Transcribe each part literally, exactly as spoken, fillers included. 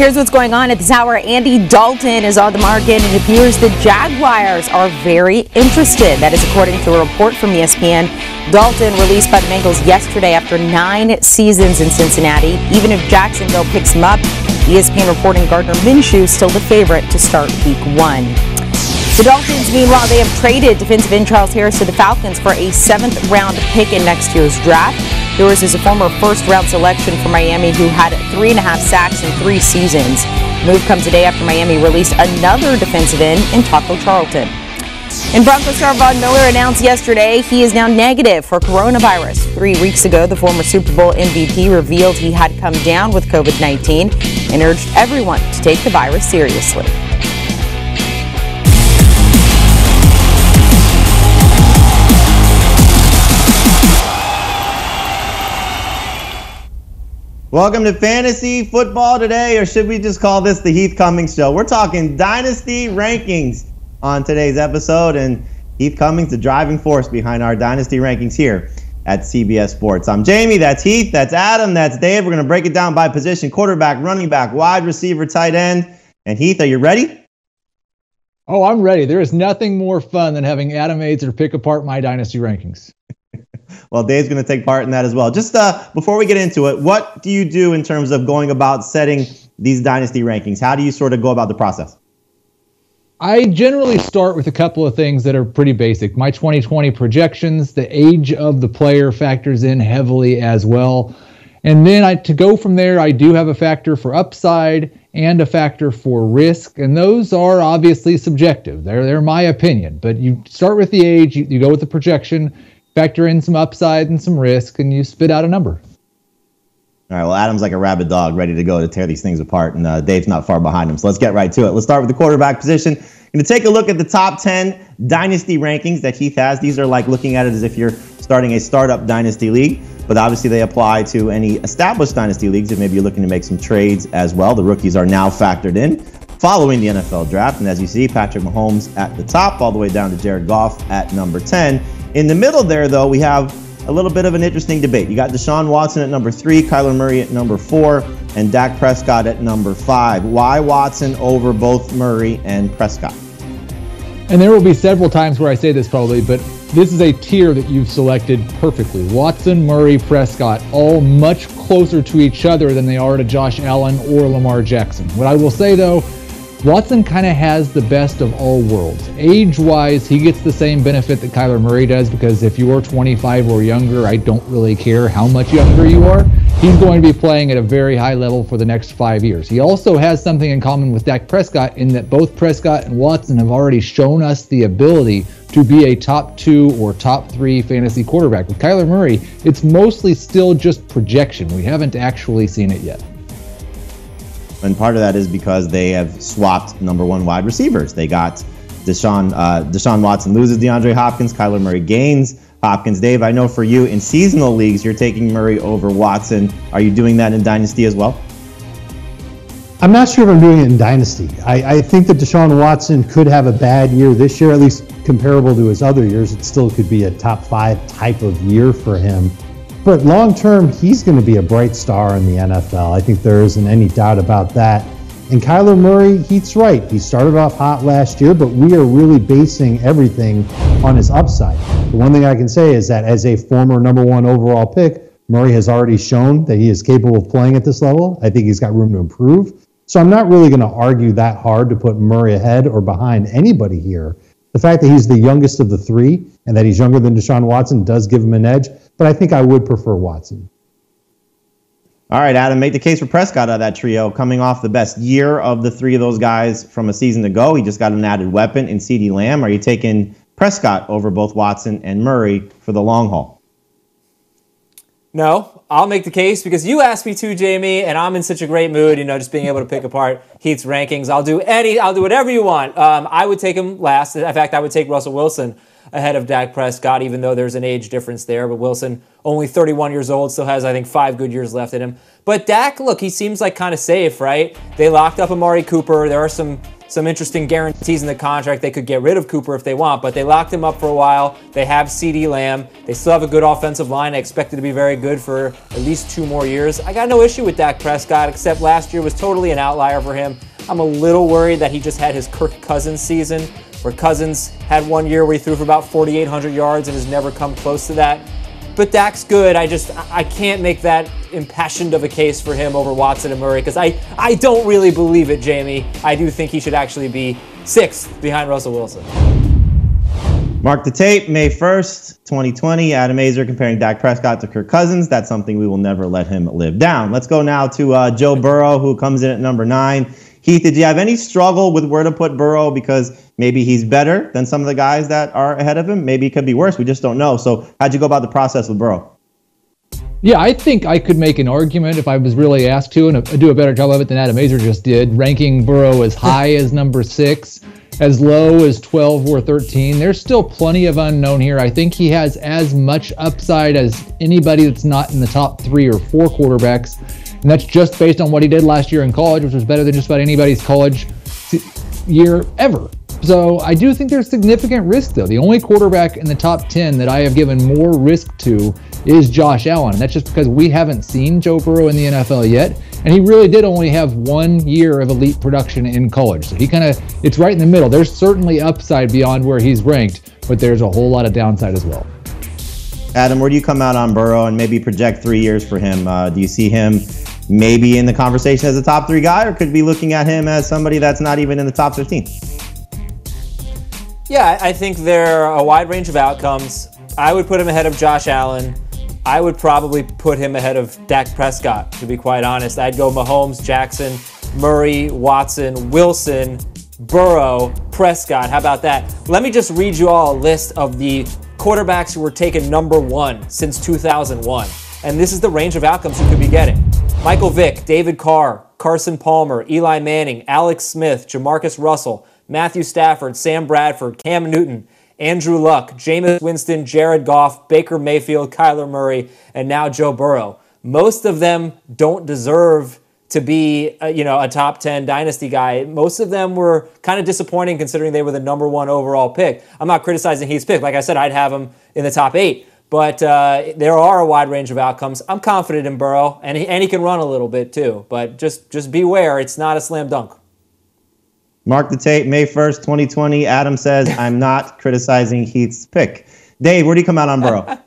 Here's what's going on at this hour. Andy Dalton is on the market, and it appears the Jaguars are very interested. That is according to a report from E S P N. Dalton released by the Bengals yesterday after nine seasons in Cincinnati. Even if Jacksonville picks him up, E S P N reporting Gardner Minshew still the favorite to start week one. The Dolphins, meanwhile, they have traded defensive end Charles Harris to the Falcons for a seventh-round pick in next year's draft. Harris is a former first-round selection for Miami who had three and a half sacks in three seasons. The move comes a day after Miami released another defensive end in Taco Charlton. And Broncos star Von Miller announced yesterday he is now negative for coronavirus. Three weeks ago, the former Super Bowl M V P revealed he had come down with COVID nineteen and urged everyone to take the virus seriously. Welcome to Fantasy Football Today, or should we just call this the Heath Cummings Show? We're talking dynasty rankings on today's episode, and Heath Cummings, the driving force behind our dynasty rankings here at C B S Sports. I'm Jamie, that's Heath, that's Adam, that's Dave. We're going to break it down by position: quarterback, running back, wide receiver, tight end. And Heath, are you ready? Oh, I'm ready. There is nothing more fun than having Adam Aizer pick apart my dynasty rankings. Well, Dave's going to take part in that as well. Just uh, before we get into it, what do you do in terms of going about setting these dynasty rankings? How do you sort of go about the process? I generally start with a couple of things that are pretty basic. My twenty twenty projections, the age of the player factors in heavily as well. And then I, to go from there, I do have a factor for upside and a factor for risk. And those are obviously subjective. They're, they're my opinion. But you start with the age, you, you go with the projection, factor in some upside and some risk, and you spit out a number. All right, well, Adam's like a rabid dog ready to go to tear these things apart, and uh, Dave's not far behind him, so let's get right to it. Let's start with the quarterback position. Going to take a look at the top ten dynasty rankings that Heath has. These are like looking at it as if you're starting a startup dynasty league, but obviously they apply to any established dynasty leagues if maybe you're looking to make some trades as well. The rookies are now factored in following the N F L draft, and as you see, Patrick Mahomes at the top, all the way down to Jared Goff at number ten. In the middle there, though, we have a little bit of an interesting debate. You got Deshaun Watson at number three, Kyler Murray at number four, and Dak Prescott at number five. Why Watson over both Murray and Prescott? And there will be several times where I say this probably, but this is a tier that you've selected perfectly. Watson, Murray, Prescott, all much closer to each other than they are to Josh Allen or Lamar Jackson. What I will say, though, Watson kind of has the best of all worlds. Age-wise, he gets the same benefit that Kyler Murray does, because if you're twenty-five or younger, I don't really care how much younger you are, he's going to be playing at a very high level for the next five years. He also has something in common with Dak Prescott in that both Prescott and Watson have already shown us the ability to be a top two or top three fantasy quarterback. With Kyler Murray, it's mostly still just projection. We haven't actually seen it yet. And part of that is because they have swapped number one wide receivers. They got Deshaun, uh, Deshaun Watson loses DeAndre Hopkins, Kyler Murray gains Hopkins. Dave, I know for you in seasonal leagues, you're taking Murray over Watson. Are you doing that in Dynasty as well? I'm not sure if I'm doing it in Dynasty. I, I think that Deshaun Watson could have a bad year this year, at least comparable to his other years. It still could be a top five type of year for him. But long-term, he's going to be a bright star in the N F L. I think there isn't any doubt about that. And Kyler Murray, Heath's right. He started off hot last year, but we are really basing everything on his upside. The one thing I can say is that as a former number one overall pick, Murray has already shown that he is capable of playing at this level. I think he's got room to improve. So I'm not really going to argue that hard to put Murray ahead or behind anybody here. The fact that he's the youngest of the three and that he's younger than Deshaun Watson does give him an edge, but I think I would prefer Watson. All right, Adam, make the case for Prescott out of that trio, coming off the best year of the three of those guys from a season ago. He just got an added weapon in CeeDee Lamb. Are you taking Prescott over both Watson and Murray for the long haul? No, I'll make the case because you asked me to, Jamie, and I'm in such a great mood, you know, just being able to pick apart Heath's rankings. I'll do any, I'll do whatever you want. Um, I would take him last. In fact, I would take Russell Wilson ahead of Dak Prescott, even though there's an age difference there. But Wilson, only thirty-one years old, still has, I think, five good years left in him. But Dak, look, he seems like kind of safe, right? They locked up Amari Cooper. There are some some interesting guarantees in the contract. They could get rid of Cooper if they want, but they locked him up for a while. They have CeeDee Lamb. They still have a good offensive line. I expect it to be very good for at least two more years. I got no issue with Dak Prescott, except last year was totally an outlier for him. I'm a little worried that he just had his Kirk Cousins season, where Cousins had one year where he threw for about forty-eight hundred yards and has never come close to that. But Dak's good. I just, I can't make that impassioned of a case for him over Watson and Murray, because I, I don't really believe it, Jamie. I do think he should actually be sixth behind Russell Wilson. Mark the tape, May first, twenty twenty. Adam Aizer comparing Dak Prescott to Kirk Cousins. That's something we will never let him live down. Let's go now to uh, Joe Burrow, who comes in at number nine. Heath, did you have any struggle with where to put Burrow, because maybe he's better than some of the guys that are ahead of him? Maybe he could be worse. We just don't know. So how'd you go about the process with Burrow? Yeah, I think I could make an argument, if I was really asked to, and do a better job of it than Adam Aizer just did, ranking Burrow as high as number six, as low as twelve or thirteen. There's still plenty of unknown here. I think he has as much upside as anybody that's not in the top three or four quarterbacks. And that's just based on what he did last year in college, which was better than just about anybody's college year ever. So I do think there's significant risk, though. The only quarterback in the top ten that I have given more risk to is Josh Allen. That's just because we haven't seen Joe Burrow in the N F L yet, and he really did only have one year of elite production in college. So he kind of, it's right in the middle. There's certainly upside beyond where he's ranked, but there's a whole lot of downside as well. Adam, where do you come out on Burrow, and maybe project three years for him? Uh, do you see him maybe in the conversation as a top three guy, or could be looking at him as somebody that's not even in the top fifteen? Yeah, I think there are a wide range of outcomes. I would put him ahead of Josh Allen. I would probably put him ahead of Dak Prescott, to be quite honest. I'd go Mahomes, Jackson, Murray, Watson, Wilson, Burrow, Prescott. How about that? Let me just read you all a list of the quarterbacks who were taken number one since two thousand one. And this is the range of outcomes you could be getting. Michael Vick, David Carr, Carson Palmer, Eli Manning, Alex Smith, Jamarcus Russell, Matthew Stafford, Sam Bradford, Cam Newton, Andrew Luck, Jameis Winston, Jared Goff, Baker Mayfield, Kyler Murray, and now Joe Burrow. Most of them don't deserve to be, a, you know, a top ten dynasty guy. Most of them were kind of disappointing, considering they were the number one overall pick. I'm not criticizing Heath's pick. Like I said, I'd have him in the top eight. But uh, there are a wide range of outcomes. I'm confident in Burrow, and he, and he can run a little bit too. But just, just beware, it's not a slam dunk. Mark the tape, May first, twenty twenty. Adam says, I'm not criticizing Heath's pick. Dave, where do you come out on Burrow?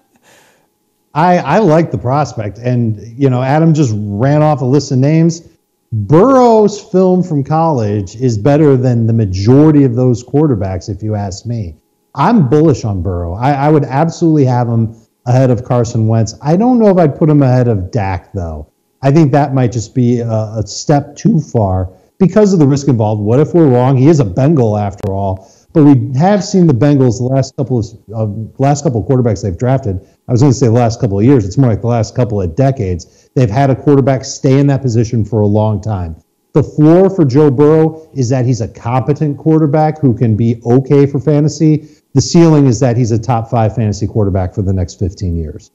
I, I like the prospect. And, you know, Adam just ran off a list of names. Burrow's film from college is better than the majority of those quarterbacks, if you ask me. I'm bullish on Burrow. I, I would absolutely have him ahead of Carson Wentz. I don't know if I'd put him ahead of Dak, though. I think that might just be a, a step too far, because of the risk involved. What if we're wrong? He is a Bengal after all. But we have seen the Bengals the last couple of uh, last couple of quarterbacks they've drafted. I was going to say the last couple of years. It's more like the last couple of decades. They've had a quarterback stay in that position for a long time. The floor for Joe Burrow is that he's a competent quarterback who can be okay for fantasy. The ceiling is that he's a top five fantasy quarterback for the next fifteen years.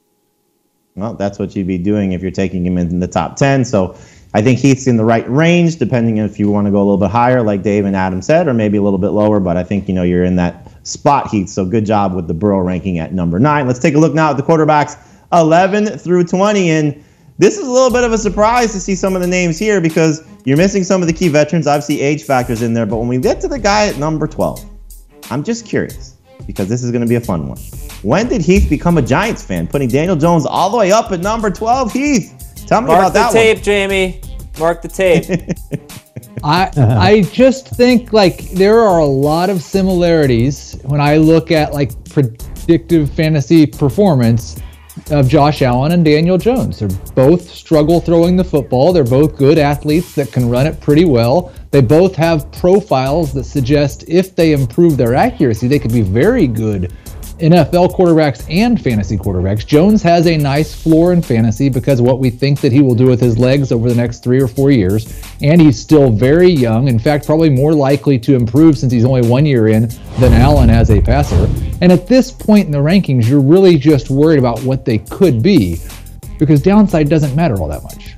Well, that's what you'd be doing if you're taking him in the top ten. So I think Heath's in the right range, depending on if you want to go a little bit higher, like Dave and Adam said, or maybe a little bit lower. But I think, you know, you're in that spot, Heath. So good job with the Burrow ranking at number nine. Let's take a look now at the quarterbacks, eleven through twenty. And this is a little bit of a surprise to see some of the names here, because you're missing some of the key veterans. Obviously, age factors in there. But when we get to the guy at number twelve, I'm just curious, because this is going to be a fun one. When did Heath become a Giants fan, putting Daniel Jones all the way up at number twelve? Heath, tell me Mark about that one. Mark the tape, Jamie. Mark the tape. I I just think, like, there are a lot of similarities when I look at, like, predictive fantasy performance of Josh Allen and Daniel Jones. They're both struggle throwing the football. They're both good athletes that can run it pretty well. They both have profiles that suggest if they improve their accuracy, they could be very good N F L quarterbacks and fantasy quarterbacks. Jones has a nice floor in fantasy because of what we think that he will do with his legs over the next three or four years. And he's still very young. In fact, probably more likely to improve, since he's only one year in, than Allen as a passer. And at this point in the rankings, you're really just worried about what they could be, because downside doesn't matter all that much.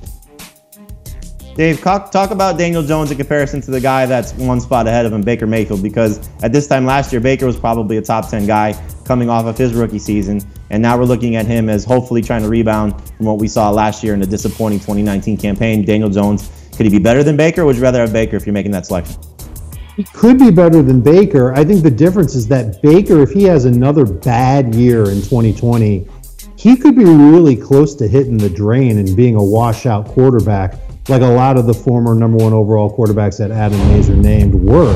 Dave, talk about Daniel Jones in comparison to the guy that's one spot ahead of him, Baker Mayfield, because at this time last year, Baker was probably a top ten guy coming off of his rookie season, and now we're looking at him as hopefully trying to rebound from what we saw last year in the disappointing twenty nineteen campaign. Daniel Jones, could he be better than Baker, or would you rather have Baker if you're making that selection? He could be better than Baker. I think the difference is that Baker, if he has another bad year in twenty twenty, he could be really close to hitting the drain and being a washout quarterback, like a lot of the former number one overall quarterbacks that Adam Aizer named were.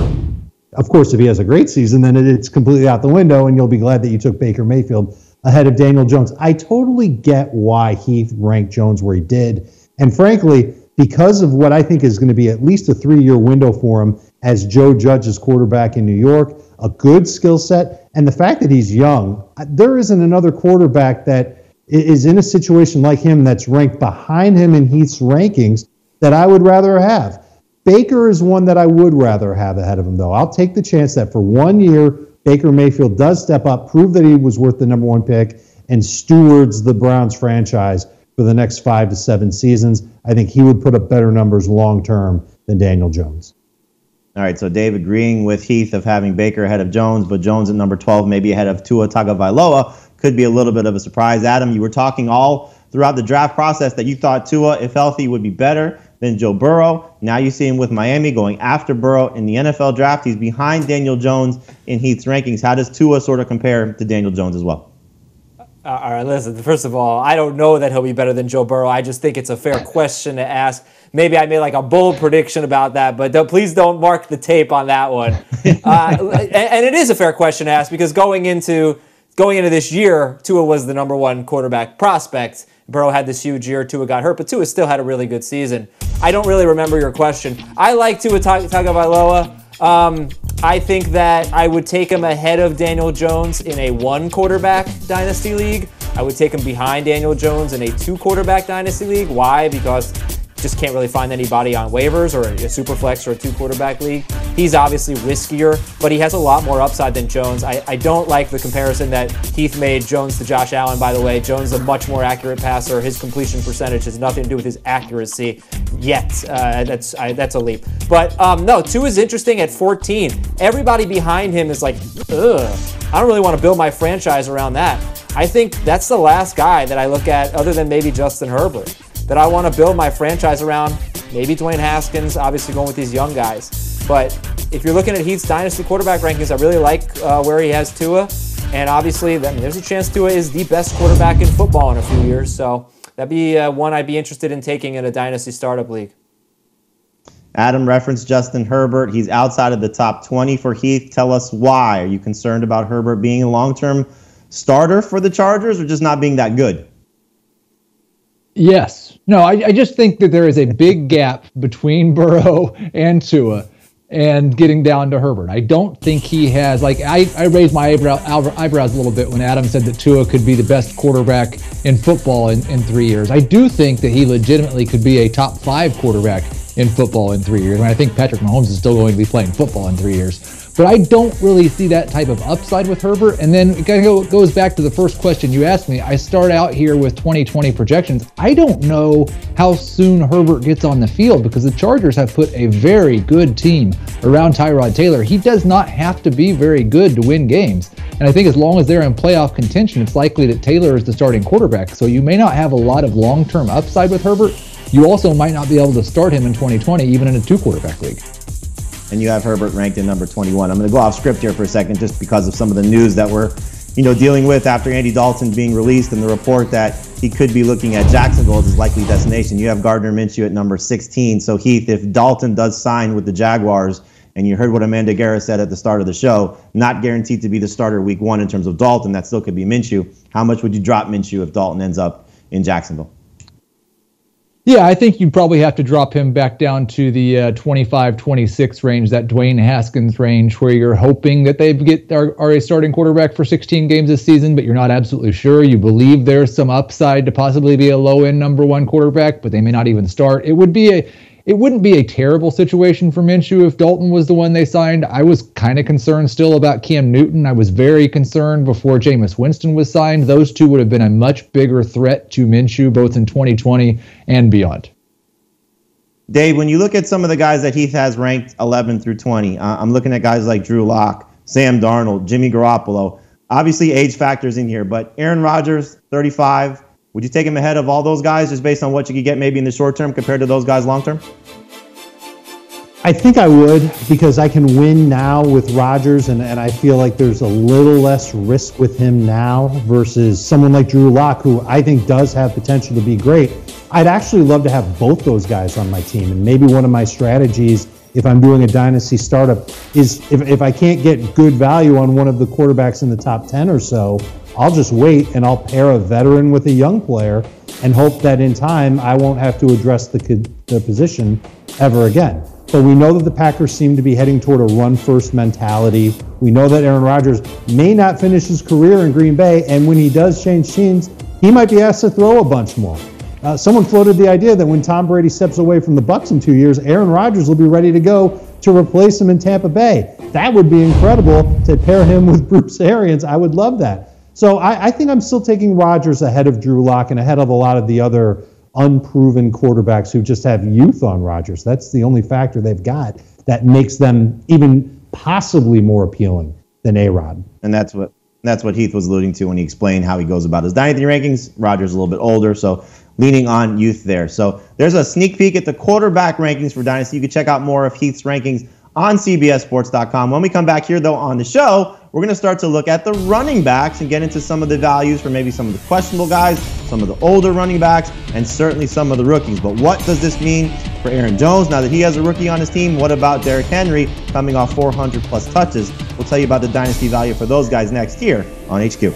Of course, if he has a great season, then it's completely out the window, and you'll be glad that you took Baker Mayfield ahead of Daniel Jones. I totally get why Heath ranked Jones where he did. And frankly, because of what I think is going to be at least a three-year window for him as Joe Judge's quarterback in New York, a good skill set, and the fact that he's young, there isn't another quarterback that is in a situation like him that's ranked behind him in Heath's rankings that I would rather have. Baker is one that I would rather have ahead of him, though. I'll take the chance that for one year, Baker Mayfield does step up, prove that he was worth the number one pick, and stewards the Browns franchise for the next five to seven seasons. I think he would put up better numbers long-term than Daniel Jones. All right, so Dave agreeing with Heath of having Baker ahead of Jones, but Jones at number twelve, maybe ahead of Tua Tagovailoa, could be a little bit of a surprise. Adam, you were talking all throughout the draft process that you thought Tua, if healthy, would be better than Joe Burrow. Now you see him with Miami going after Burrow in the N F L draft. He's behind Daniel Jones in Heath's rankings. How does Tua sort of compare to Daniel Jones as well? All right, listen, first of all, I don't know that he'll be better than Joe Burrow. I just think it's a fair question to ask. Maybe I made like a bold prediction about that, but don't, please don't mark the tape on that one. Uh, and, and it is a fair question to ask because going into going into this year, Tua was the number one quarterback prospect. Burrow had this huge year. Tua got hurt, but Tua still had a really good season. I don't really remember your question. I like Tua Tagovailoa. Um, I think that I would take him ahead of Daniel Jones in a one-quarterback dynasty league. I would take him behind Daniel Jones in a two-quarterback dynasty league. Why? Because just can't really find anybody on waivers or a super flex or a two-quarterback league. He's obviously riskier, but he has a lot more upside than Jones. I, I don't like the comparison that Heath made Jones to Josh Allen, by the way. Jones is a much more accurate passer. His completion percentage has nothing to do with his accuracy yet. Uh, that's I, that's a leap. But um, no, two is interesting at fourteen. Everybody behind him is like, ugh, I don't really want to build my franchise around that. I think that's the last guy that I look at, other than maybe Justin Herbert, that I want to build my franchise around. Maybe Dwayne Haskins, obviously going with these young guys. But if you're looking at Heath's dynasty quarterback rankings, I really like uh, where he has Tua. And obviously, I mean, there's a chance Tua is the best quarterback in football in a few years. So that'd be uh, one I'd be interested in taking in a dynasty startup league. Adam referenced Justin Herbert. He's outside of the top twenty for Heath. Tell us why. Are you concerned about Herbert being a long-term starter for the Chargers or just not being that good? Yes. No, I, I just think that there is a big gap between Burrow and Tua and getting down to Herbert. I don't think he has, like, I, I raised my eyebrow, eyebrows a little bit when Adam said that Tua could be the best quarterback in football in, in three years. I do think that he legitimately could be a top five quarterback in football in three years. And I think Patrick Mahomes is still going to be playing football in three years. But I don't really see that type of upside with Herbert. And then it kind of goes back to the first question you asked me. I start out here with twenty twenty projections. I don't know how soon Herbert gets on the field because the Chargers have put a very good team around Tyrod Taylor. He does not have to be very good to win games. And I think as long as they're in playoff contention, it's likely that Taylor is the starting quarterback. So you may not have a lot of long-term upside with Herbert. You also might not be able to start him in twenty twenty, even in a two-quarterback league. And you have Herbert ranked in number twenty-one. I'm going to go off script here for a second just because of some of the news that we're, you know, dealing with after Andy Dalton being released and the report that he could be looking at Jacksonville as his likely destination. You have Gardner Minshew at number sixteen. So, Heath, if Dalton does sign with the Jaguars, and you heard what Amanda Guerra said at the start of the show, not guaranteed to be the starter week one in terms of Dalton, that still could be Minshew. How much would you drop Minshew if Dalton ends up in Jacksonville? Yeah, I think you'd probably have to drop him back down to the uh, twenty-five, twenty-six range, that Dwayne Haskins range, where you're hoping that they get are, are a starting quarterback for sixteen games this season, but you're not absolutely sure. You believe there's some upside to possibly be a low-end number one quarterback, but they may not even start. It would be a It wouldn't be a terrible situation for Minshew if Dalton was the one they signed. I was kind of concerned still about Cam Newton. I was very concerned before Jameis Winston was signed. Those two would have been a much bigger threat to Minshew, both in twenty twenty and beyond. Dave, when you look at some of the guys that Heath has ranked eleven through twenty, uh, I'm looking at guys like Drew Lock, Sam Darnold, Jimmy Garoppolo. Obviously, age factors in here, but Aaron Rodgers, thirty-five. Would you take him ahead of all those guys just based on what you could get maybe in the short term compared to those guys long term? I think I would, because I can win now with Rodgers, and, and I feel like there's a little less risk with him now versus someone like Drew Lock, who I think does have potential to be great. I'd actually love to have both those guys on my team, and maybe one of my strategies if I'm doing a dynasty startup is if, if I can't get good value on one of the quarterbacks in the top ten or so, I'll just wait and I'll pair a veteran with a young player and hope that in time I won't have to address the, the position ever again. So we know that the Packers seem to be heading toward a run-first mentality. We know that Aaron Rodgers may not finish his career in Green Bay, and when he does change teams, he might be asked to throw a bunch more. Uh, someone floated the idea that when Tom Brady steps away from the Bucs in two years, Aaron Rodgers will be ready to go to replace him in Tampa Bay. That would be incredible to pair him with Bruce Arians. I would love that. So I, I think I'm still taking Rodgers ahead of Drew Lock and ahead of a lot of the other unproven quarterbacks who just have youth on Rodgers. That's the only factor they've got that makes them even possibly more appealing than A-Rod. And that's what that's what Heath was alluding to when he explained how he goes about his dynasty rankings. Rodgers is a little bit older, so leaning on youth there. So there's a sneak peek at the quarterback rankings for Dynasty. You can check out more of Heath's rankings on C B S Sports dot com. When we come back here, though, on the show, we're going to start to look at the running backs and get into some of the values for maybe some of the questionable guys, some of the older running backs, and certainly some of the rookies. But what does this mean for Aaron Jones now that he has a rookie on his team? What about Derrick Henry coming off four hundred plus touches? We'll tell you about the Dynasty value for those guys next here on H Q.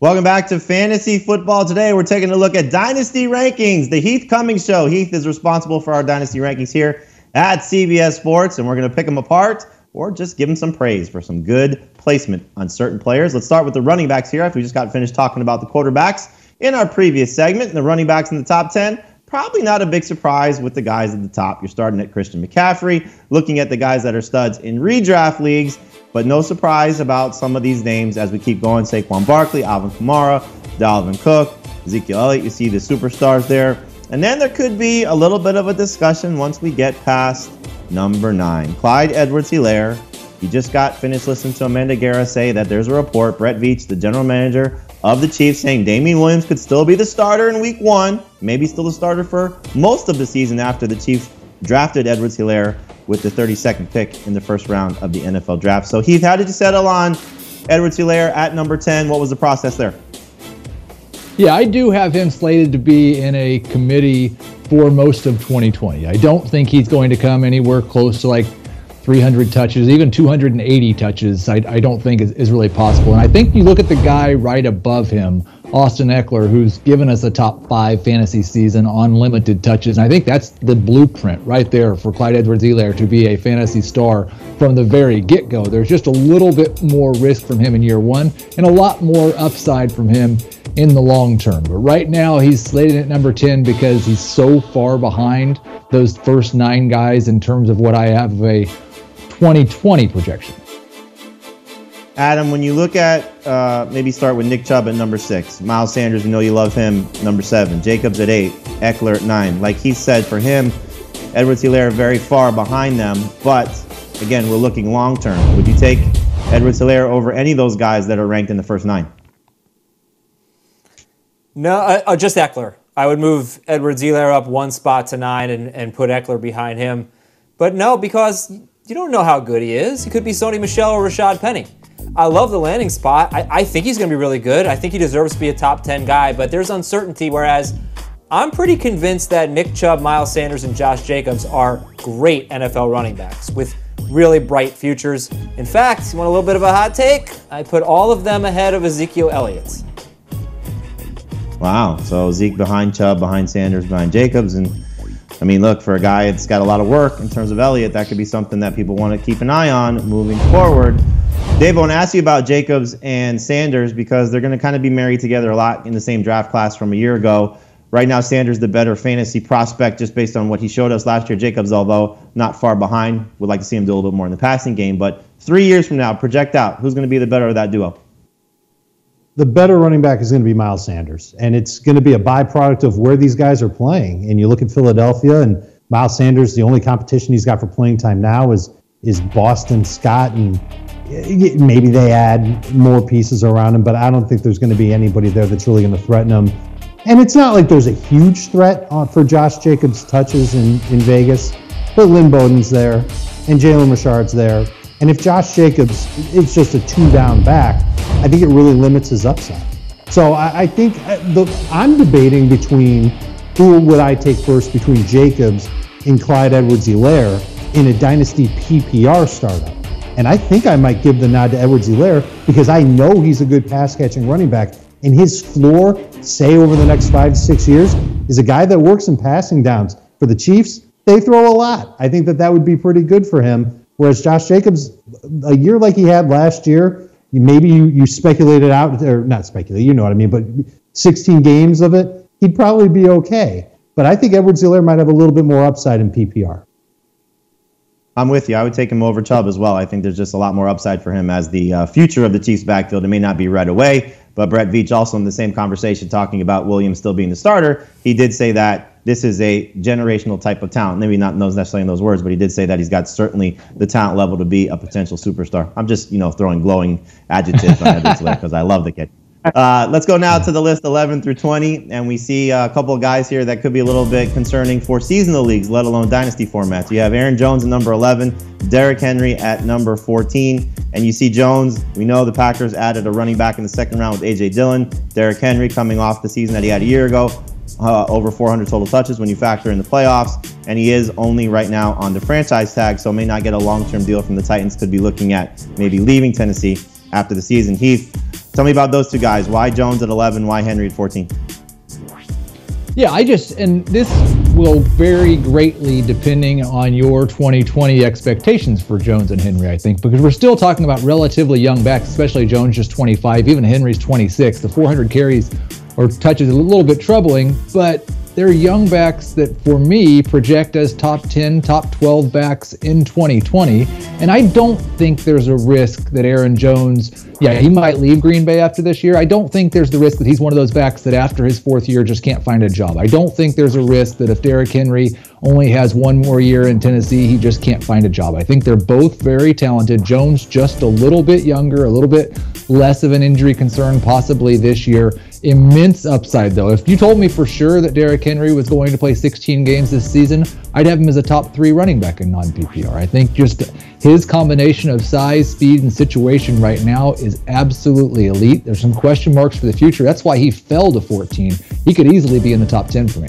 Welcome back to Fantasy Football Today. We're taking a look at Dynasty Rankings, the Heath Cummings Show. Heath is responsible for our Dynasty Rankings here at C B S Sports, and we're going to pick them apart or just give them some praise for some good placement on certain players. Let's start with the running backs here after we just got finished talking about the quarterbacks in our previous segment. The running backs in the top ten, probably not a big surprise with the guys at the top. You're starting at Christian McCaffrey, looking at the guys that are studs in redraft leagues. But no surprise about some of these names as we keep going. Saquon Barkley, Alvin Kamara, Dalvin Cook, Ezekiel Elliott. You see the superstars there. And then there could be a little bit of a discussion once we get past number nine. Clyde Edwards-Helaire. You just got finished listening to Amanda Guerra say that there's a report. Brett Veach, the general manager of the Chiefs, saying Damien Williams could still be the starter in week one. Maybe still the starter for most of the season after the Chiefs drafted Edwards-Helaire with the thirty-second pick in the first round of the N F L draft. So Heath, how did you settle on Edwards-Helaire at number ten? What was the process there? Yeah, I do have him slated to be in a committee for most of twenty twenty. I don't think he's going to come anywhere close to like three hundred touches, even two hundred eighty touches, I, I don't think is, is really possible. And I think you look at the guy right above him, Austin Eckler, who's given us a top five fantasy season on limited touches. And I think that's the blueprint right there for Clyde Edwards-Helaire to be a fantasy star from the very get-go. There's just a little bit more risk from him in year one and a lot more upside from him in the long term. But right now he's slated at number ten because he's so far behind those first nine guys in terms of what I have of a twenty twenty projection. Adam, when you look at, uh, maybe start with Nick Chubb at number six. Miles Sanders, we know you love him, number seven. Jacobs at eight. Eckler at nine. Like he said, for him, Edwards-Helaire very far behind them. But, again, we're looking long-term. Would you take Edwards-Helaire over any of those guys that are ranked in the first nine? No, uh, just Eckler. I would move Edwards-Helaire up one spot to nine and, and put Eckler behind him. But no, because you don't know how good he is. He could be Sony Michel or Rashad Penny. I love the landing spot. I, I think he's going to be really good. I think he deserves to be a top ten guy, but there's uncertainty, whereas I'm pretty convinced that Nick Chubb, Miles Sanders, and Josh Jacobs are great N F L running backs with really bright futures. In fact, you want a little bit of a hot take? I put all of them ahead of Ezekiel Elliott. Wow, so Zeke behind Chubb, behind Sanders, behind Jacobs, and I mean, look, for a guy that's got a lot of work in terms of Elliott, that could be something that people want to keep an eye on moving forward. Dave, I want to ask you about Jacobs and Sanders because they're going to kind of be married together a lot in the same draft class from a year ago. Right now, Sanders the better fantasy prospect just based on what he showed us last year. Jacobs, although not far behind, would like to see him do a little bit more in the passing game. But three years from now, project out. Who's going to be the better of that duo? the better running back is going to be Miles Sanders. And it's going to be a byproduct of where these guys are playing. And you look at Philadelphia, and Miles Sanders, the only competition he's got for playing time now is is Boston Scott, and maybe they add more pieces around him, but I don't think there's going to be anybody there that's really going to threaten him. And it's not like there's a huge threat for Josh Jacobs' touches in, in Vegas, but Lynn Bowden's there, and Jalen Richard's there. And if Josh Jacobs, it's just a two-down back, I think it really limits his upside. So I, I think the, I'm debating between who would I take first between Jacobs and Clyde Edwards-Helaire in a dynasty P P R startup. And I think I might give the nod to Edwards-Helaire because I know he's a good pass-catching running back. And his floor, say over the next five to six years, is a guy that works in passing downs. For the Chiefs, they throw a lot. I think that that would be pretty good for him. Whereas Josh Jacobs, a year like he had last year, maybe you, you speculated out, or not speculate, you know what I mean, but sixteen games of it, he'd probably be okay. But I think Edwards-Helaire might have a little bit more upside in P P R. I'm with you. I would take him over Chubb as well. I think there's just a lot more upside for him as the uh, future of the Chiefs backfield. It may not be right away, but Brett Veach also in the same conversation talking about Williams still being the starter. He did say that this is a generational type of talent. Maybe not necessarily in those words, but he did say that he's got certainly the talent level to be a potential superstar. I'm just, you know, throwing glowing adjectives on Edwards-Helaire because I love the kid. Uh, let's go now to the list eleven through twenty, and we see uh, a couple of guys here that could be a little bit concerning for seasonal leagues, let alone dynasty formats. You have Aaron Jones at number eleven, Derrick Henry at number fourteen, and you see Jones. We know the Packers added a running back in the second round with A J Dillon. Derrick Henry coming off the season that he had a year ago, uh, over four hundred total touches when you factor in the playoffs, and he is only right now on the franchise tag, so may not get a long-term deal from the Titans. Could be looking at maybe leaving Tennessee after the season. Heath, tell me about those two guys. Why Jones at eleven? Why Henry at fourteen? Yeah, I just, and this will vary greatly depending on your twenty twenty expectations for Jones and Henry, I think, because we're still talking about relatively young backs, especially Jones just twenty-five, even Henry's twenty-six. The four hundred carries or touches is a little bit troubling, but they're young backs that, for me, project as top ten, top twelve backs in twenty twenty. And I don't think there's a risk that Aaron Jones, yeah, he might leave Green Bay after this year. I don't think there's the risk that he's one of those backs that after his fourth year just can't find a job. I don't think there's a risk that if Derrick Henry only has one more year in Tennessee, he just can't find a job. I think they're both very talented. Jones just a little bit younger, a little bit less of an injury concern possibly this year. Immense upside, though. If you told me for sure that Derrick Henry was going to play sixteen games this season, I'd have him as a top three running back in non-P P R. I think just his combination of size, speed, and situation right now is absolutely elite. There's some question marks for the future. That's why he fell to fourteen. He could easily be in the top ten for me.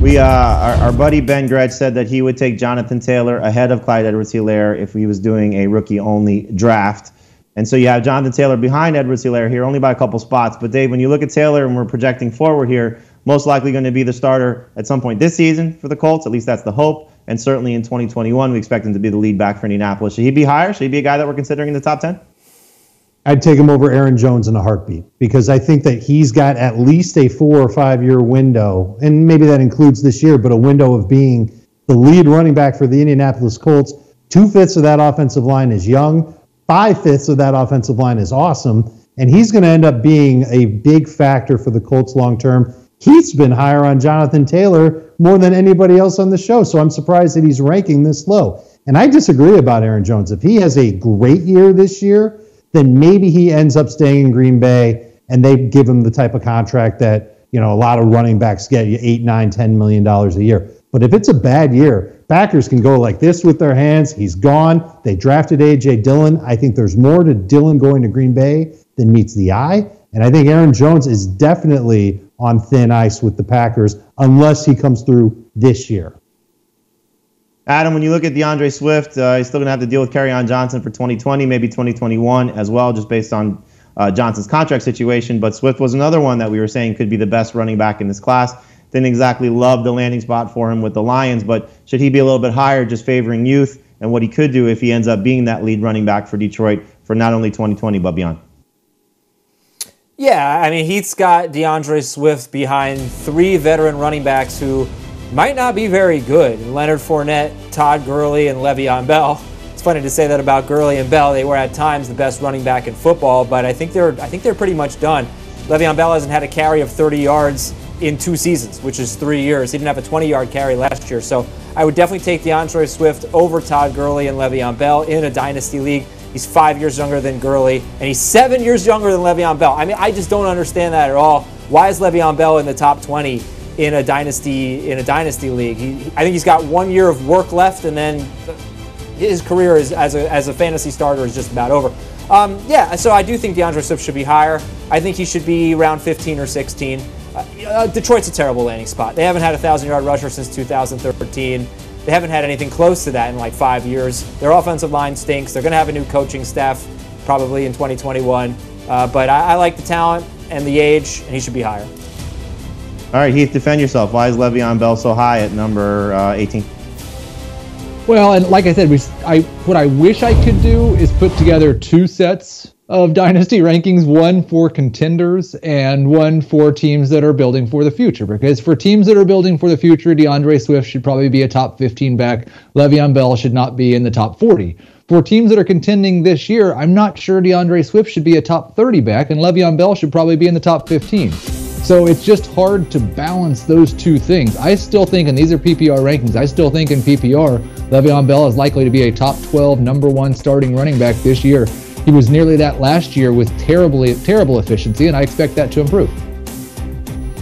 We, uh, our, our buddy Ben Gretsch said that he would take Jonathan Taylor ahead of Clyde Edwards-Helaire if he was doing a rookie-only draft. And so you have Jonathan Taylor behind Edwards-Helaire here, only by a couple spots. But, Dave, when you look at Taylor and we're projecting forward here, most likely going to be the starter at some point this season for the Colts. At least that's the hope. And certainly in twenty twenty-one, we expect him to be the lead back for Indianapolis. Should he be higher? Should he be a guy that we're considering in the top ten? I'd take him over Aaron Jones in a heartbeat because I think that he's got at least a four or five-year window, and maybe that includes this year, but a window of being the lead running back for the Indianapolis Colts. Two-fifths of that offensive line is young. Five-fifths of that offensive line is awesome, and he's going to end up being a big factor for the Colts long-term. He's been higher on Jonathan Taylor more than anybody else on the show, so I'm surprised that he's ranking this low. And I disagree about Aaron Jones. If he has a great year this year, then maybe he ends up staying in Green Bay and they give him the type of contract that, you know, a lot of running backs get, eight, nine, ten million dollars a year. But if it's a bad year, Packers can go like this with their hands. He's gone. They drafted A J Dillon. I think there's more to Dillon going to Green Bay than meets the eye. And I think Aaron Jones is definitely on thin ice with the Packers unless he comes through this year. Adam, when you look at DeAndre Swift, uh, he's still going to have to deal with Kerryon Johnson for twenty twenty, maybe twenty twenty-one as well, just based on uh, Johnson's contract situation. But Swift was another one that we were saying could be the best running back in this class. Didn't exactly love the landing spot for him with the Lions, but should he be a little bit higher, just favoring youth and what he could do if he ends up being that lead running back for Detroit for not only twenty twenty but beyond? Yeah, I mean, Heath's got DeAndre Swift behind three veteran running backs who might not be very good. Leonard Fournette, Todd Gurley, and Le'Veon Bell. It's It's funny to say that about Gurley and Bell. They were at times the best running back in football, but I think they're I think they're pretty much done. Le'Veon Bell hasn't had a carry of thirty yards in two seasons, which is three years. He didn't have a twenty-yard carry last year, so I would definitely take DeAndre Swift over Todd Gurley and Le'Veon Bell in a dynasty league. He's five years younger than Gurley, and he's seven years younger than Le'Veon Bell. I mean, I just don't understand that at all. Why is Le'Veon Bell in the top twenty in a dynasty in a dynasty league? He, I think he's got one year of work left, and then his career is, as a as a fantasy starter is just about over. Um, yeah, so I do think DeAndre Swift should be higher. I think he should be around fifteen or sixteen. Uh, Detroit's a terrible landing spot. They haven't had a thousand-yard rusher since two thousand thirteen. They haven't had anything close to that in like five years. Their offensive line stinks. They're going to have a new coaching staff probably in twenty twenty-one. Uh, but I, I like the talent and the age, and he should be higher. All right, Heath, defend yourself. Why is Le'Veon Bell so high at number uh, eighteen? Well, and like I said, we, I, what I wish I could do is put together two sets of dynasty rankings, one for contenders and one for teams that are building for the future. Because for teams that are building for the future, DeAndre Swift should probably be a top fifteen back. Le'Veon Bell should not be in the top forty. For teams that are contending this year, I'm not sure DeAndre Swift should be a top thirty back, and Le'Veon Bell should probably be in the top fifteen. So it's just hard to balance those two things. I still think, and these are P P R rankings, I still think in P P R, Le'Veon Bell is likely to be a top twelve, number one starting running back this year. He was nearly that last year with terribly, terrible efficiency, and I expect that to improve.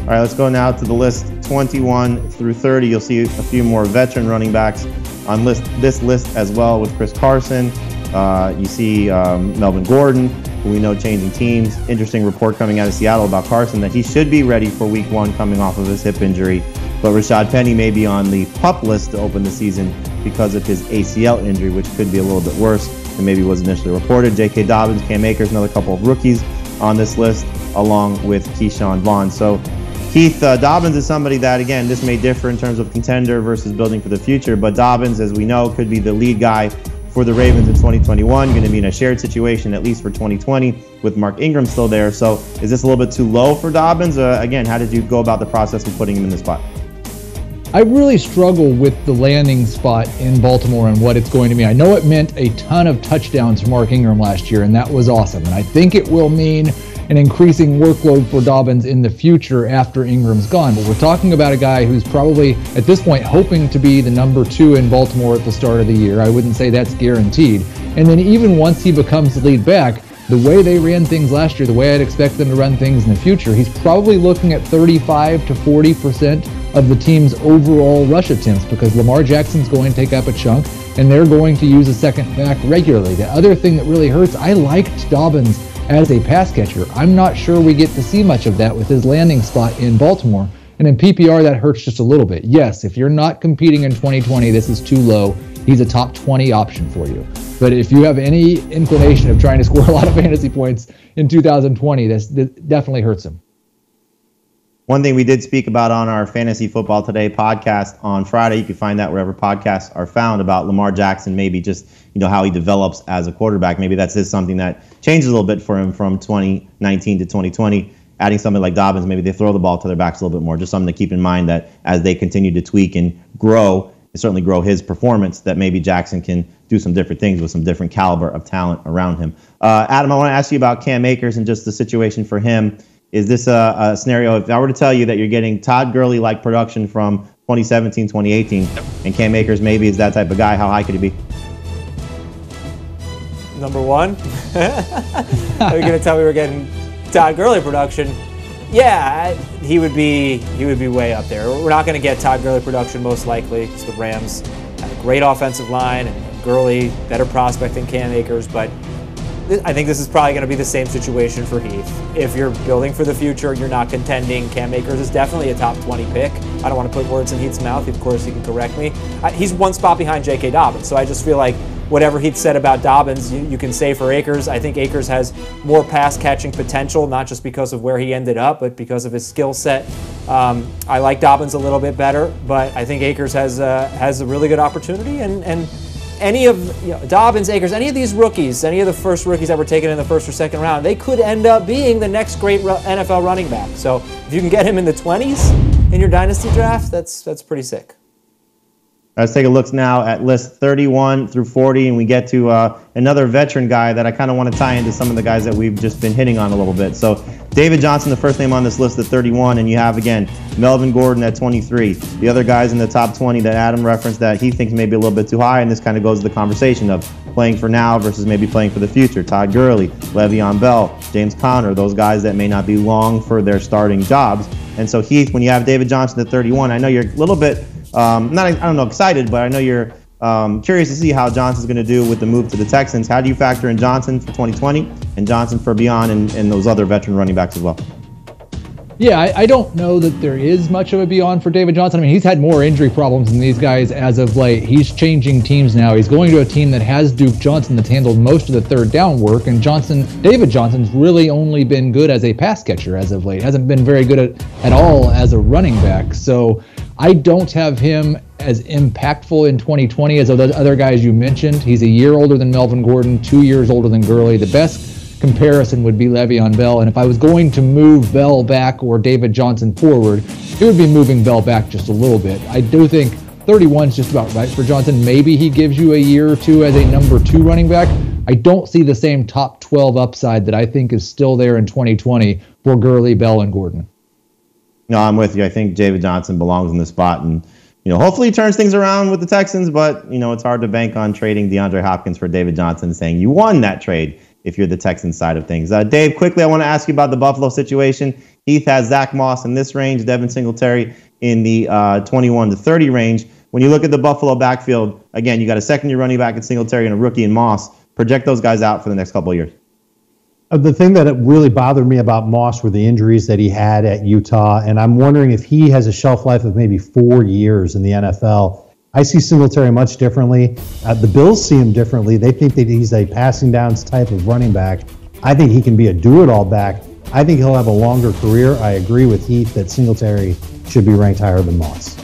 All right, let's go now to the list twenty-one through thirty. You'll see a few more veteran running backs on list this list as well with Chris Carson. Uh, you see um, Melvin Gordon, who we know changing teams. Interesting report coming out of Seattle about Carson that he should be ready for week one coming off of his hip injury. But Rashad Penny may be on the PUP list to open the season because of his A C L injury, which could be a little bit worse than maybe was initially reported. J K. Dobbins, Cam Akers, another couple of rookies on this list, along with Keyshawn Vaughn. So Keith, uh, Dobbins is somebody that, again, this may differ in terms of contender versus building for the future, but Dobbins, as we know, could be the lead guy for the Ravens in twenty twenty-one, going to be in a shared situation at least for twenty twenty with Mark Ingram still there. So is this a little bit too low for Dobbins? Uh, again, how did you go about the process of putting him in this spot? I really struggle with the landing spot in Baltimore and what it's going to mean. I know it meant a ton of touchdowns for Mark Ingram last year, and that was awesome. And I think it will mean an increasing workload for Dobbins in the future after Ingram's gone. But we're talking about a guy who's probably, at this point, hoping to be the number two in Baltimore at the start of the year. I wouldn't say that's guaranteed. And then even once he becomes the lead back, the way they ran things last year, the way I'd expect them to run things in the future, he's probably looking at thirty-five to forty percent of the team's overall rush attempts because Lamar Jackson's going to take up a chunk and they're going to use a second back regularly. The other thing that really hurts, I liked Dobbins as a pass catcher. I'm not sure we get to see much of that with his landing spot in Baltimore. And in P P R, that hurts just a little bit. Yes, if you're not competing in twenty twenty, this is too low. He's a top twenty option for you. But if you have any inclination of trying to score a lot of fantasy points in two thousand twenty, this, this definitely hurts him. One thing we did speak about on our Fantasy Football Today podcast on Friday, you can find that wherever podcasts are found, about Lamar Jackson, maybe just, you know, how he develops as a quarterback. Maybe that's just something that changes a little bit for him from twenty nineteen to twenty twenty. Adding somebody like Dobbins, maybe they throw the ball to their backs a little bit more. Just something to keep in mind that as they continue to tweak and grow, and certainly grow his performance, that maybe Jackson can do some different things with some different caliber of talent around him. Uh, Adam, I want to ask you about Cam Akers and just the situation for him. Is this a, a scenario, if I were to tell you that you're getting Todd Gurley-like production from twenty seventeen, twenty eighteen, and Cam Akers maybe is that type of guy, how high could he be? Number one? Are you going to tell me we're getting Todd Gurley production? Yeah, I, he would be he would be way up there. We're not going to get Todd Gurley production most likely, because the Rams have a great offensive line, and Gurley, better prospect than Cam Akers, but I think this is probably going to be the same situation for Heath. If you're building for the future, you're not contending. Cam Akers is definitely a top twenty pick. I don't want to put words in Heath's mouth. Of course, he can correct me. I, he's one spot behind J K. Dobbins, so I just feel like whatever Heath said about Dobbins, you, you can say for Akers. I think Akers has more pass-catching potential, not just because of where he ended up, but because of his skill set. Um, I like Dobbins a little bit better, but I think Akers has uh, has a really good opportunity, and and. Any of you know, Dobbins, Akers, any of these rookies, any of the first rookies that were taken in the first or second round, they could end up being the next great N F L running back. So if you can get him in the twenties in your dynasty draft, that's that's pretty sick. Let's take a look now at list thirty-one through forty, and we get to uh, another veteran guy that I kind of want to tie into some of the guys that we've just been hitting on a little bit. So David Johnson, the first name on this list at thirty-one, and you have, again, Melvin Gordon at twenty-three. The other guys in the top twenty that Adam referenced that he thinks may be a little bit too high, and this kind of goes to the conversation of playing for now versus maybe playing for the future. Todd Gurley, Le'Veon Bell, James Conner, those guys that may not be long for their starting jobs. And so, Heath, when you have David Johnson at thirty-one, I know you're a little bit... Um, not, I don't know, excited, but I know you're um, curious to see how Johnson's going to do with the move to the Texans. How do you factor in Johnson for twenty twenty and Johnson for beyond, and, and those other veteran running backs as well? Yeah, I, I don't know that there is much of a beyond for David Johnson. I mean, he's had more injury problems than these guys as of late. He's changing teams now. He's going to a team that has Duke Johnson that's handled most of the third down work, and Johnson, David Johnson's really only been good as a pass catcher as of late. Hasn't been very good at, at all as a running back. So I don't have him as impactful in twenty twenty as those other guys you mentioned. He's a year older than Melvin Gordon, two years older than Gurley. The best comparison would be Le'Veon Bell, and if I was going to move Bell back or David Johnson forward, it would be moving Bell back just a little bit. I do think thirty-one is just about right for Johnson. Maybe he gives you a year or two as a number two running back. I don't see the same top twelve upside that I think is still there in twenty twenty for Gurley, Bell, and Gordon. No, I'm with you. I think David Johnson belongs in the spot, and you know, hopefully he turns things around with the Texans. But you know, it's hard to bank on trading DeAndre Hopkins for David Johnson, saying you won that trade if you're the Texans side of things. Uh, Dave, quickly, I want to ask you about the Buffalo situation. Heath has Zach Moss in this range, Devin Singletary in the uh, twenty-one to thirty range. When you look at the Buffalo backfield, again, you got a second-year running back in Singletary and a rookie in Moss. Project those guys out for the next couple of years. The thing that really bothered me about Moss were the injuries that he had at Utah, and I'm wondering if he has a shelf life of maybe four years in the N F L. I see Singletary much differently. Uh, the Bills see him differently. They think that he's a passing downs type of running back. I think he can be a do-it-all back. I think he'll have a longer career. I agree with Heath that Singletary should be ranked higher than Moss.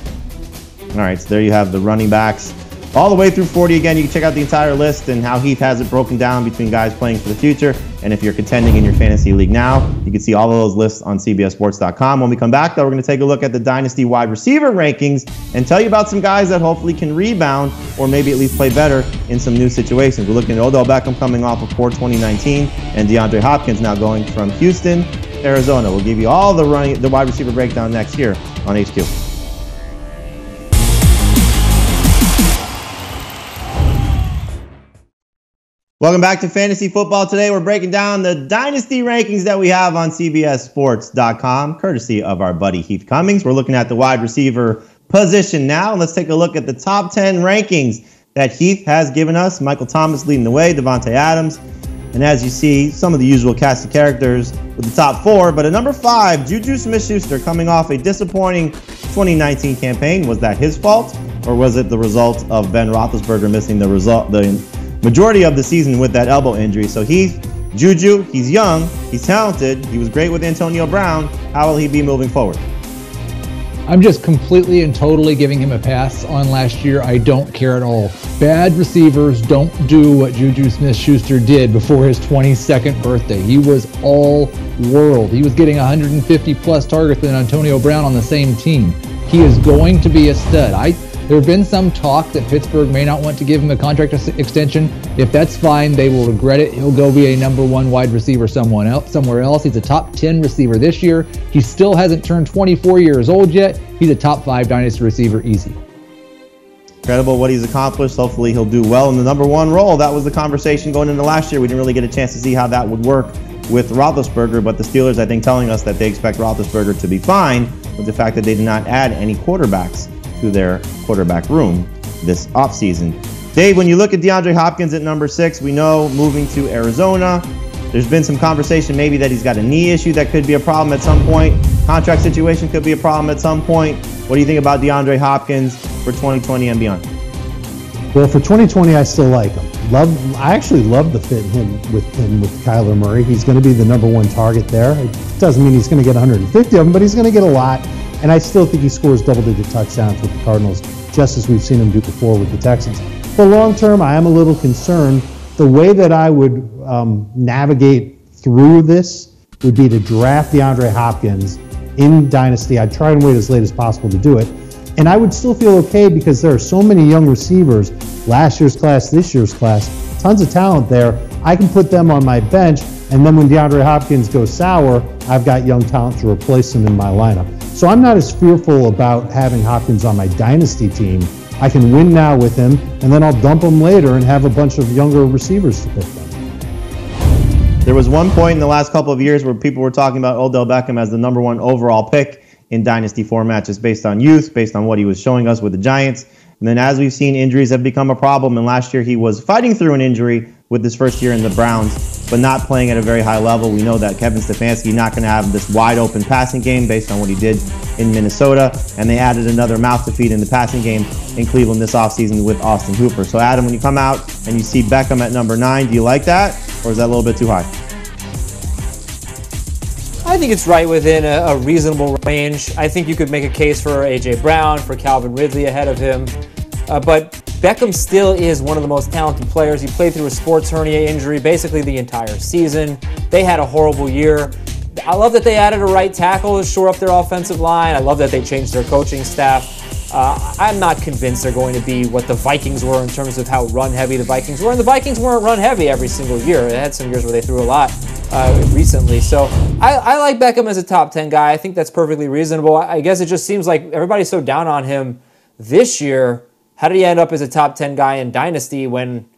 All right, so there you have the running backs all the way through forty. Again, you can check out the entire list and how Heath has it broken down between guys playing for the future. And if you're contending in your fantasy league now, you can see all of those lists on C B S sports dot com. When we come back, though, we're going to take a look at the Dynasty wide receiver rankings and tell you about some guys that hopefully can rebound or maybe at least play better in some new situations. We're looking at Odell Beckham coming off of poor twenty nineteen and DeAndre Hopkins now going from Houston to Arizona. We'll give you all the, running, the wide receiver breakdown next here on H Q. Welcome back to Fantasy Football Today. We're breaking down the dynasty rankings that we have on C B S sports dot com, courtesy of our buddy Heath Cummings. We're looking at the wide receiver position now, and let's take a look at the top ten rankings that Heath has given us. Michael Thomas leading the way, Devontae Adams, and as you see, some of the usual cast of characters with the top four. But at number five, Juju Smith-Schuster, coming off a disappointing twenty nineteen campaign. Was that his fault, or was it the result of Ben Roethlisberger missing the result? The majority of the season with that elbow injury. So Heath, Juju, he's young, he's talented, he was great with Antonio Brown. How will he be moving forward? I'm just completely and totally giving him a pass on last year. I don't care at all. Bad receivers don't do what Juju Smith-Schuster did before his twenty-second birthday. He was all world. He was getting one hundred fifty plus targets than Antonio Brown on the same team. He is going to be a stud. I There have been some talk that Pittsburgh may not want to give him a contract extension. If that's fine, they will regret it. He'll go be a number one wide receiver someone else, somewhere else. He's a top ten receiver this year. He still hasn't turned twenty-four years old yet. He's a top five dynasty receiver easy. Incredible what he's accomplished. Hopefully he'll do well in the number one role. That was the conversation going into last year. We didn't really get a chance to see how that would work with Roethlisberger, but the Steelers, I think, telling us that they expect Roethlisberger to be fine with the fact that they did not add any quarterbacks to their quarterback room this offseason. Dave, when you look at DeAndre Hopkins at number six, we know moving to Arizona, there's been some conversation maybe that he's got a knee issue that could be a problem at some point. Contract situation could be a problem at some point. What do you think about DeAndre Hopkins for twenty twenty and beyond? Well, for twenty twenty, I still like him. Love, I actually love the fit him with him with Kyler Murray. He's going to be the number one target there. It doesn't mean he's going to get one hundred fifty of them, but he's going to get a lot. And I still think he scores double-digit touchdowns with the Cardinals, just as we've seen him do before with the Texans. For long-term, I am a little concerned. The way that I would um, navigate through this would be to draft DeAndre Hopkins in Dynasty. I'd try and wait as late as possible to do it. And I would still feel okay because there are so many young receivers, last year's class, this year's class, tons of talent there. I can put them on my bench, and then when DeAndre Hopkins goes sour, I've got young talent to replace him in my lineup. So I'm not as fearful about having Hopkins on my dynasty team. I can win now with him, and then I'll dump him later and have a bunch of younger receivers to pick them. There was one point in the last couple of years where people were talking about Odell Beckham as the number one overall pick in dynasty format, just based on youth, based on what he was showing us with the Giants. And then as we've seen, injuries have become a problem, and last year he was fighting through an injury with his first year in the Browns, but not playing at a very high level. We know that Kevin Stefanski not going to have this wide open passing game based on what he did in Minnesota, and they added another mouth to feed in the passing game in Cleveland this offseason with Austin Hooper. So Adam, when you come out and you see Beckham at number nine, do you like that, or is that a little bit too high? I think it's right within a, a reasonable range. I think you could make a case for A J Brown, for Calvin Ridley ahead of him, uh, but Beckham still is one of the most talented players. He played through a sports hernia injury basically the entire season. They had a horrible year. I love that they added a right tackle to shore up their offensive line. I love that they changed their coaching staff. Uh, I'm not convinced they're going to be what the Vikings were in terms of how run-heavy the Vikings were. And the Vikings weren't run-heavy every single year. They had some years where they threw a lot uh, recently. So I, I like Beckham as a top ten guy. I think that's perfectly reasonable. I guess it just seems like everybody's so down on him this year. How did he end up as a top ten guy in Dynasty when,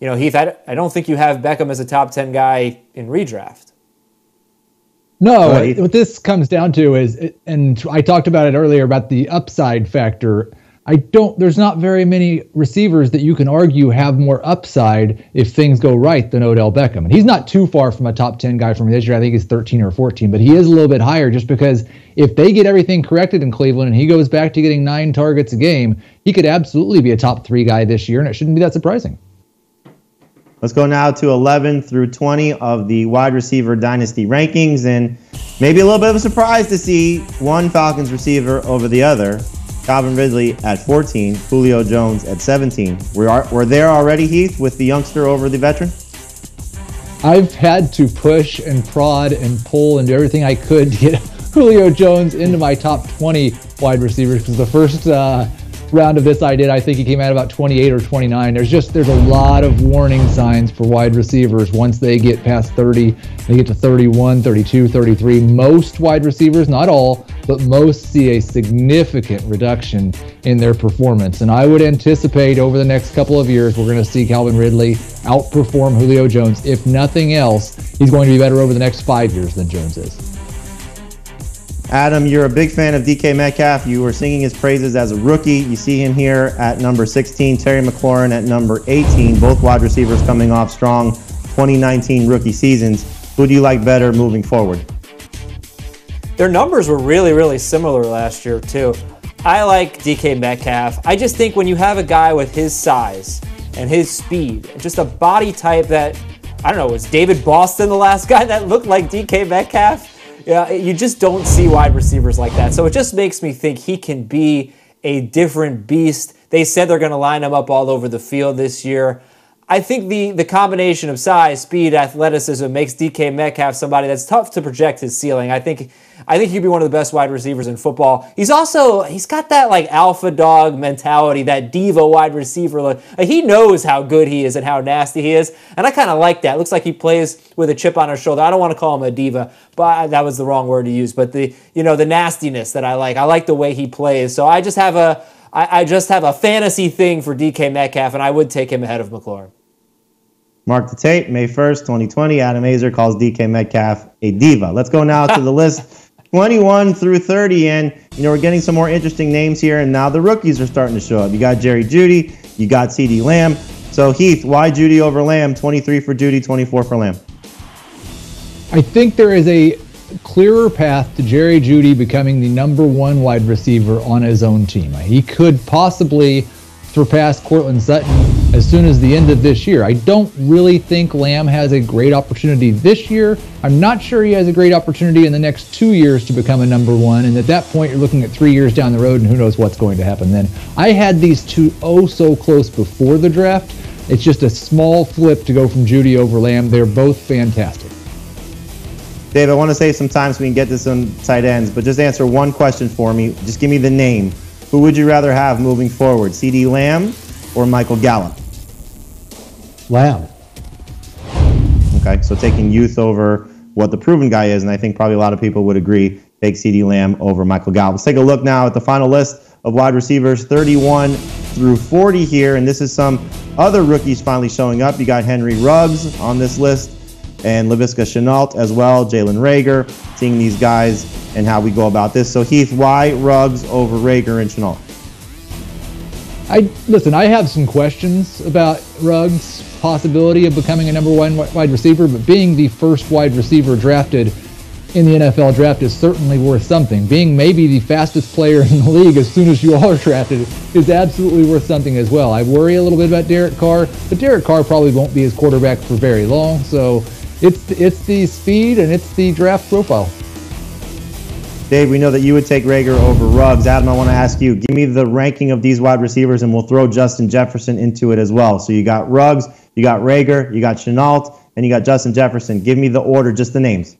you know, Heath, I, I don't think you have Beckham as a top ten guy in redraft? No, right. What this comes down to is, and I talked about it earlier about the upside factor. I don't, there's not very many receivers that you can argue have more upside if things go right than Odell Beckham. And he's not too far from a top ten guy from this year. I think he's thirteen or fourteen, but he is a little bit higher just because if they get everything corrected in Cleveland and he goes back to getting nine targets a game, he could absolutely be a top three guy this year, and it shouldn't be that surprising. Let's go now to eleven through twenty of the wide receiver dynasty rankings, and maybe a little bit of a surprise to see one Falcons receiver over the other. Calvin Ridley at fourteen, Julio Jones at seventeen. We are, we're there already, Heath, with the youngster over the veteran? I've had to push and prod and pull and do everything I could to get Julio Jones into my top twenty wide receivers because the first uh, round of this I did, I think he came out about twenty-eight or twenty-nine. There's just there's a lot of warning signs for wide receivers once they get past thirty. They get to thirty-one, thirty-two, thirty-three. Most wide receivers, not all, but most see a significant reduction in their performance. And I would anticipate over the next couple of years, we're going to see Calvin Ridley outperform Julio Jones. If nothing else, he's going to be better over the next five years than Jones is. Adam, you're a big fan of D K Metcalf. You were singing his praises as a rookie. You see him here at number sixteen, Terry McLaurin at number eighteen, both wide receivers coming off strong twenty nineteen rookie seasons. Who do you like better moving forward? Their numbers were really, really similar last year, too. I like D K Metcalf. I just think when you have a guy with his size and his speed, just a body type that, I don't know, was David Boston the last guy that looked like D K Metcalf? Yeah, you just don't see wide receivers like that. So it just makes me think he can be a different beast. They said they're going to line him up all over the field this year. I think the, the combination of size, speed, athleticism makes D K Metcalf somebody that's tough to project his ceiling. I think I think he'd be one of the best wide receivers in football. He's also, he's got that like alpha dog mentality, that diva wide receiver look. He knows how good he is and how nasty he is, and I kind of like that. Looks like he plays with a chip on his shoulder. I don't want to call him a diva, but that was the wrong word to use. But the, you know, the nastiness that I like. I like the way he plays. So I just have a, I, I just have a fantasy thing for D K Metcalf, and I would take him ahead of McLaurin. Mark the tape, May first, twenty twenty. Adam Aizer calls D K Metcalf a diva. Let's go now to the list twenty-one through thirty. And, you know, we're getting some more interesting names here. And now the rookies are starting to show up. You got Jerry Jeudy. You got CeeDee Lamb. So, Heath, why Jeudy over Lamb? twenty-three for Jeudy, twenty-four for Lamb. I think there is a clearer path to Jerry Jeudy becoming the number one wide receiver on his own team. He could possibly surpass Cortland Sutton as soon as the end of this year. I don't really think Lamb has a great opportunity this year. I'm not sure he has a great opportunity in the next two years to become a number one. And at that point, you're looking at three years down the road and who knows what's going to happen then. I had these two oh so close before the draft. It's just a small flip to go from Jeudy over Lamb. They're both fantastic. Dave, I want to save some time so we can get to some tight ends, but just answer one question for me. Just give me the name. Who would you rather have moving forward, CeeDee Lamb or Michael Gallup? Lamb. Okay, so taking youth over what the proven guy is, and I think probably a lot of people would agree, take CeeDee Lamb over Michael Gallup. Let's take a look now at the final list of wide receivers, thirty-one through forty here, and this is some other rookies finally showing up. You got Henry Ruggs on this list, and Laviska Shenault as well, Jalen Reagor, seeing these guys and how we go about this. So Heath, why Ruggs over Reagor and Shenault? I, listen, I have some questions about Ruggs' possibility of becoming a number one wide receiver, but being the first wide receiver drafted in the N F L draft is certainly worth something. Being maybe the fastest player in the league as soon as you all are drafted is absolutely worth something as well. I worry a little bit about Derek Carr, but Derek Carr probably won't be his quarterback for very long, so it's, it's the speed and it's the draft profile. Dave, we know that you would take Reagor over Ruggs. Adam, I want to ask you, give me the ranking of these wide receivers, and we'll throw Justin Jefferson into it as well. So you got Ruggs, you got Reagor, you got Shenault, and you got Justin Jefferson. Give me the order, just the names.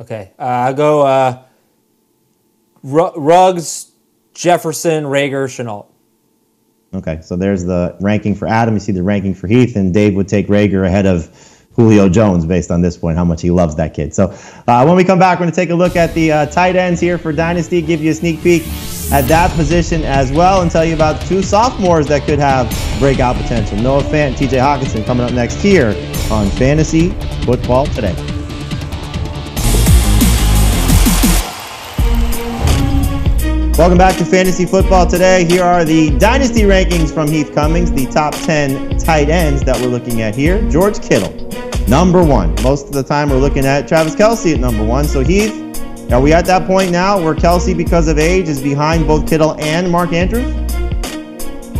Okay, uh, I'll go uh, Ruggs, Jefferson, Reagor, Shenault. Okay, so there's the ranking for Adam. You see the ranking for Heath, and Dave would take Reagor ahead of Julio Jones based on this point, how much he loves that kid. So uh, when we come back, we're going to take a look at the uh, tight ends here for Dynasty, give you a sneak peek at that position as well, and tell you about two sophomores that could have breakout potential. Noah Fant and T J Hockenson coming up next here on Fantasy Football Today. Welcome back to Fantasy Football Today. Here are the Dynasty rankings from Heath Cummings, the top ten tight ends that we're looking at here. George Kittle, number one. Most of the time we're looking at Travis Kelce at number one. So Heath, are we at that point now where Kelce, because of age, is behind both Kittle and Mark Andrews?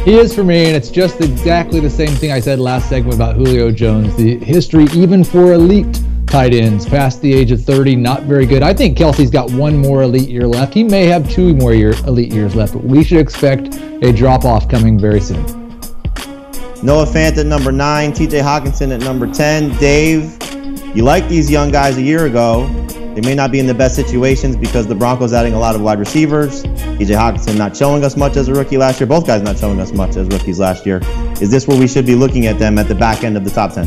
He is for me, and it's just exactly the same thing I said last segment about Julio Jones. The history, even for elite tight ends past the age of thirty, not very good. I think Kelce's got one more elite year left. He may have two more year, elite years left, but we should expect a drop-off coming very soon. Noah Fant at number nine, T J Hockenson at number ten. Dave, you liked these young guys a year ago. They may not be in the best situations because the Broncos adding a lot of wide receivers. T J Hockenson not showing us much as a rookie last year. Both guys not showing us much as rookies last year. Is this where we should be looking at them at the back end of the top ten?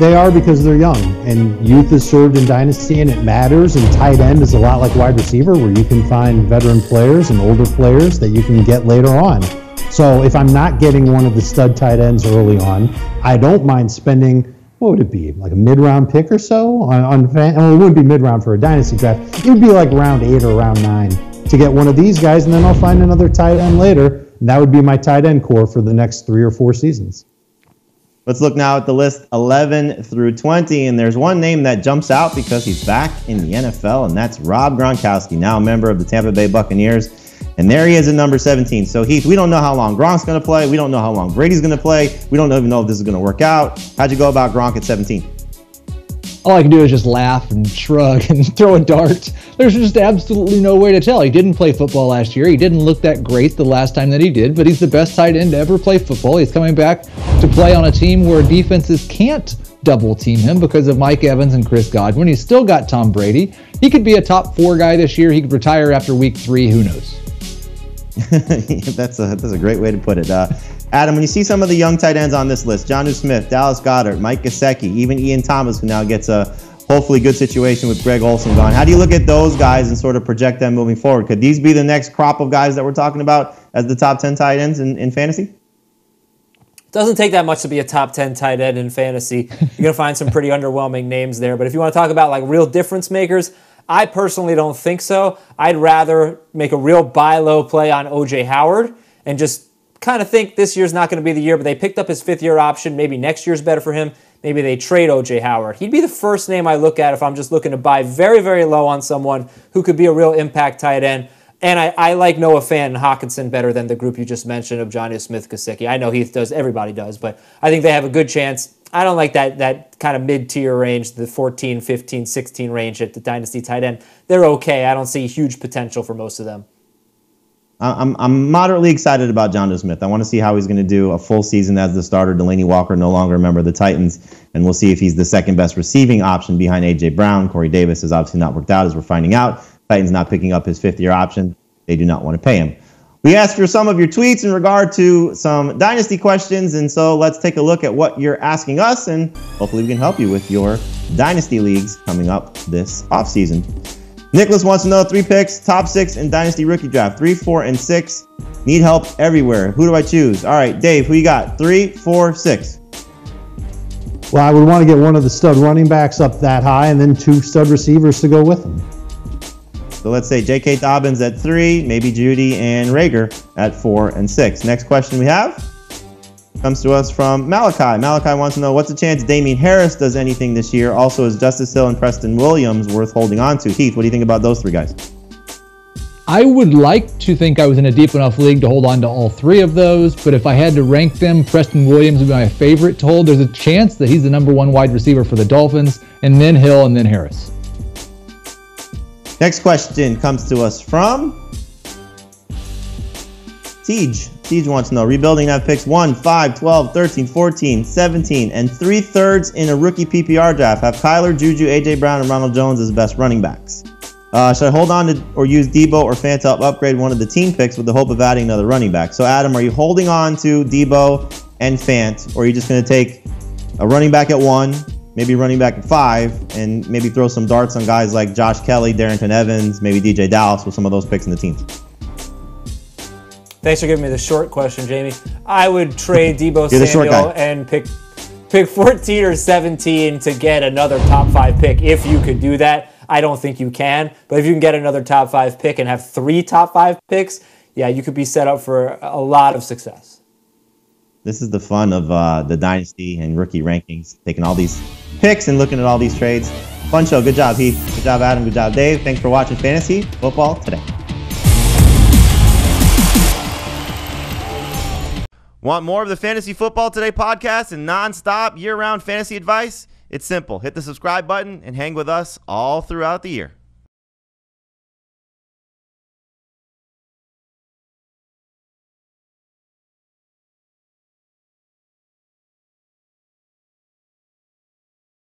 They are, because they're young, and youth is served in Dynasty, and it matters, and tight end is a lot like wide receiver where you can find veteran players and older players that you can get later on. So if I'm not getting one of the stud tight ends early on, I don't mind spending, what would it be, like a mid-round pick or so? On, on fan, well, it wouldn't be mid-round for a dynasty draft. It would be like round eight or round nine to get one of these guys, and then I'll find another tight end later. And that would be my tight end core for the next three or four seasons. Let's look now at the list eleven through twenty, and there's one name that jumps out because he's back in the N F L, and that's Rob Gronkowski, now a member of the Tampa Bay Buccaneers. And there he is at number seventeen. So Heath, we don't know how long Gronk's going to play. We don't know how long Brady's going to play. We don't even know if this is going to work out. How'd you go about Gronk at seventeen? All I can do is just laugh and shrug and throw a dart. There's just absolutely no way to tell. He didn't play football last year. He didn't look that great the last time that he did, but he's the best tight end to ever play football. He's coming back to play on a team where defenses can't double team him because of Mike Evans and Chris Godwin. He's still got Tom Brady. He could be a top four guy this year. He could retire after week three. Who knows? that's a that's a great way to put it. Uh, Adam, when you see some of the young tight ends on this list, Jonnu Smith, Dallas Goedert, Mike Gesicki, even Ian Thomas, who now gets a hopefully good situation with Greg Olsen gone, how do you look at those guys and sort of project them moving forward? Could these be the next crop of guys that we're talking about as the top ten tight ends in, in fantasy? It doesn't take that much to be a top ten tight end in fantasy. You're going to find some pretty underwhelming names there. But if you want to talk about like real difference makers, I personally don't think so. I'd rather make a real buy low play on O J Howard and just kind of think this year's not going to be the year, but they picked up his fifth year option. Maybe next year's better for him. Maybe they trade O J Howard. He'd be the first name I look at if I'm just looking to buy very, very low on someone who could be a real impact tight end. And I, I like Noah Fant and Hockenson better than the group you just mentioned of Jonnu Smith, Gesicki. I know Heath does, everybody does, but I think they have a good chance. I don't like that that kind of mid-tier range, the fourteen, fifteen, sixteen range at the Dynasty tight end. They're okay. I don't see huge potential for most of them. I'm, I'm moderately excited about Jonnu Smith. I want to see how he's going to do a full season as the starter. Delaney Walker, no longer a member of the Titans, and we'll see if he's the second-best receiving option behind A J Brown. Corey Davis has obviously not worked out, as we're finding out. Titans not picking up his fifth-year option. they do not want to pay him. We asked for some of your tweets in regard to some dynasty questions, and so let's take a look at what you're asking us, and hopefully we can help you with your dynasty leagues coming up this offseason. Nicholas wants to know three picks, top six in dynasty rookie draft, three, four, and six. Need help everywhere. Who do I choose? All right, Dave, who you got? Three, four, six. Well, I would want to get one of the stud running backs up that high and then two stud receivers to go with them. So let's say J K. Dobbins at three, maybe Judy and Rager at four and six. Next question we have comes to us from Malachi. Malachi wants to know, what's the chance Damien Harris does anything this year? Also, is Justice Hill and Preston Williams worth holding on to? Heath, what do you think about those three guys? I would like to think I was in a deep enough league to hold on to all three of those, but if I had to rank them, Preston Williams would be my favorite to hold. There's a chance that he's the number one wide receiver for the Dolphins, and then Hill and then Harris. Next question comes to us from Siege. Siege wants to know, rebuilding that picks one, five, twelve, thirteen, fourteen, seventeen, and three-thirds in a rookie P P R draft. Have Kyler, Juju, A J. Brown, and Ronald Jones as best running backs. Uh, should I hold on to or use Debo or Fant to upgrade one of the team picks with the hope of adding another running back? So, Adam, are you holding on to Debo and Fant, or are you just going to take a running back at one, maybe running back at five, and maybe throw some darts on guys like Josh Kelly, Darrington Evans, maybe D J Dallas with some of those picks in the team? Thanks for giving me the short question, Jamie. I would trade Debo Samuel and pick pick fourteen or seventeen to get another top five pick if you could do that. I don't think you can, but if you can get another top five pick and have three top five picks, yeah, you could be set up for a lot of success. This is the fun of uh, the dynasty and rookie rankings, taking all these picks and looking at all these trades. Fun show. Good job, Heath. Good job, Adam. Good job, Dave. Thanks for watching Fantasy Football Today. Want more of the Fantasy Football Today podcast and nonstop year-round fantasy advice? It's simple. Hit the subscribe button and hang with us all throughout the year.